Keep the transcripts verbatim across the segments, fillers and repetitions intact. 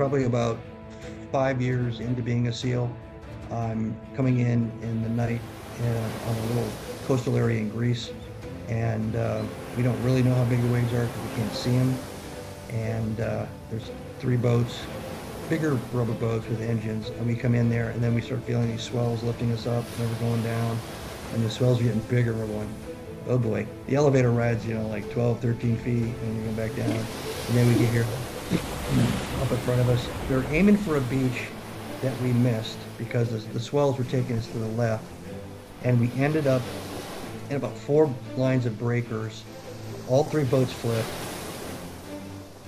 probably about five years into being a SEAL. I'm coming in in the night uh, on a little coastal area in Greece, and uh, we don't really know how big the waves are because we can't see them. And uh, there's three boats, bigger rubber boats with engines, and we come in there, and then we start feeling these swells lifting us up, and then we're going down, and the swells are getting bigger. We're going, oh boy. The elevator rides, you know, like twelve, thirteen feet, and you go back down, and then we get here, up in front of us. They're aiming for a beach that we missed because the swells were taking us to the left, and we ended up in about four lines of breakers. All three boats flipped.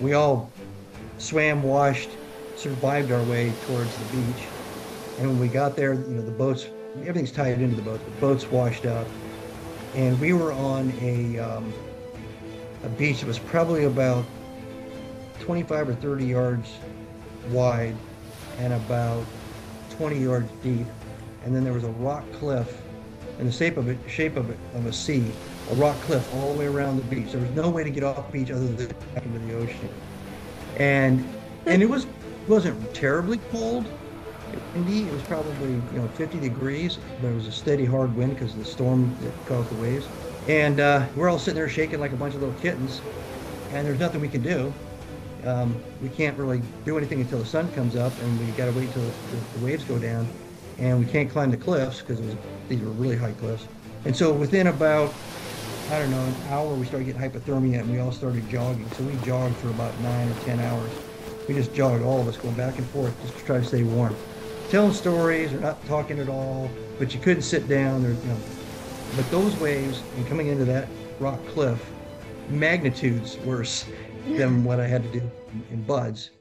We all swam, washed, survived our way towards the beach. And when we got there, you know, the boats, everything's tied into the boats, the boats washed up. And we were on a, um, a beach that was probably about twenty-five or thirty yards wide and about twenty yards deep. And then there was a rock cliff in the shape of it, shape of it, of a sea, a rock cliff all the way around the beach. There was no way to get off the beach other than back into the ocean. And and it was wasn't terribly cold, windy. It was probably, you know, fifty degrees. There was a steady hard wind because of the storm that caused the waves. And uh, we're all sitting there shaking like a bunch of little kittens. And there's nothing we can do. Um, we can't really do anything until the sun comes up, and we got to wait until the, the waves go down. And we can't climb the cliffs because these were really high cliffs. And so within about, I don't know, an hour, we started getting hypothermia, and we all started jogging. So we jogged for about nine or ten hours. We just jogged, all of us, going back and forth just to try to stay warm. Telling stories or not talking at all, but you couldn't sit down. Or, you know. But those waves and coming into that rock cliff, magnitudes worse than what I had to do in B U Ds.